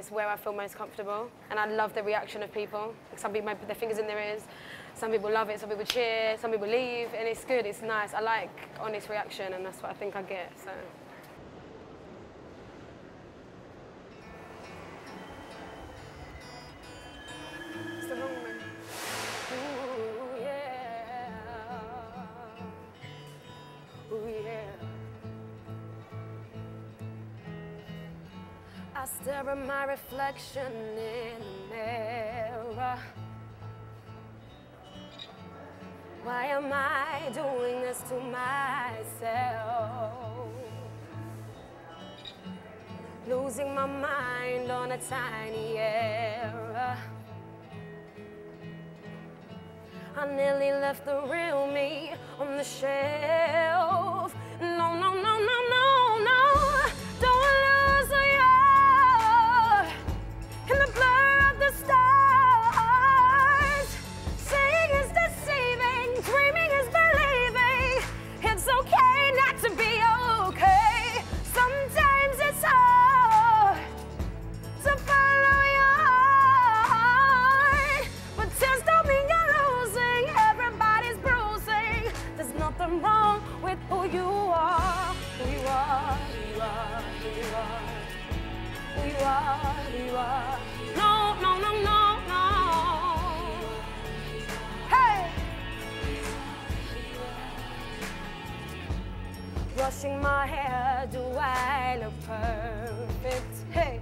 it's where I feel most comfortable. And I love the reaction of people. Some people put their fingers in their ears, some people love it, some people cheer, some people leave, and it's good, it's nice. I like honest reaction, and that's what I think I get, so. I stare at my reflection in the mirror. Why am I doing this to myself? Losing my mind on a tiny error. I nearly left the real me on the shelf. No, no, no, no, no, no. No, no, no, no, no. Hey! Brushing my hair, do I look perfect? Hey!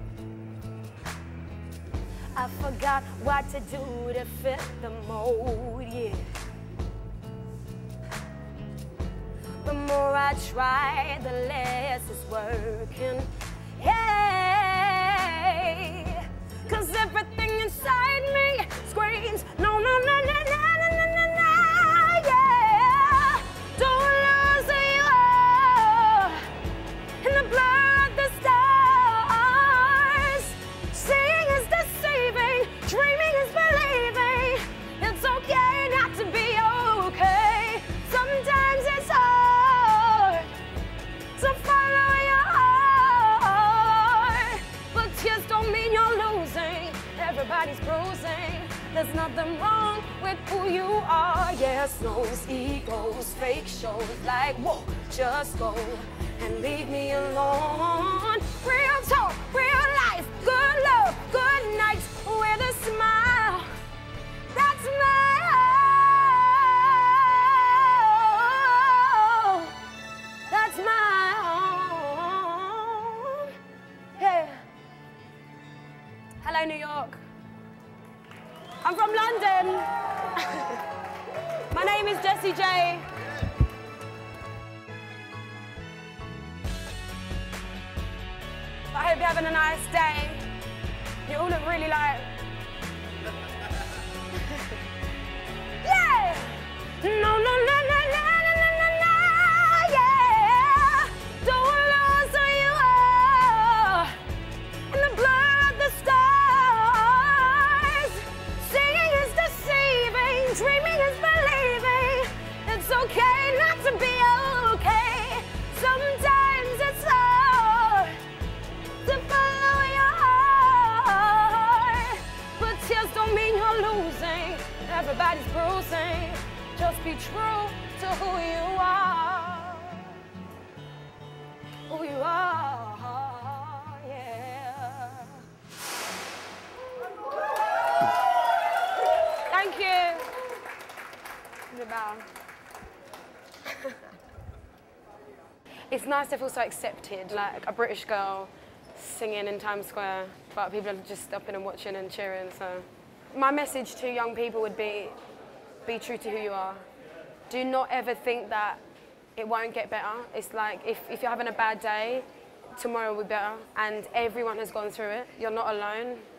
I forgot what to do to fit the mold, yeah. The more I try, the less it's working. Cause everything inside me screams, no, no, no, no, no, no, no, no, no, yeah. Don't lose you in the blur of the stars. Seeing is deceiving, dreaming is believing. It's okay not to be okay. Sometimes it's hard to follow your heart, but tears don't mean you're everybody's bruising. There's nothing wrong with who you are. Yes, no's, egos, fake shows. Like, whoa, just go and leave me alone. Real talk, real life, good love, good night with a smile. That's my home. That's my home. Yeah. Hello, New York. I'm from London. My name is Jessie J. I hope you're having a nice day. You all look really like... yeah! No, no, no, no, no, no, no, no, yeah! Don't lose who you are in the blur of the stars. Singing is deceiving, dreaming is believing. It's okay not to be okay. Sometimes it's hard to follow your heart, but tears don't mean you're losing. Everybody's bruising. Just be true to who you are. Who you are, yeah. Thank you. Goodbye. It's nice to feel so accepted, like a British girl singing in Times Square, but people are just stopping and watching and cheering, so. My message to young people would be true to who you are. Do not ever think that it won't get better. It's like, if you're having a bad day, tomorrow will be better, and everyone has gone through it. You're not alone.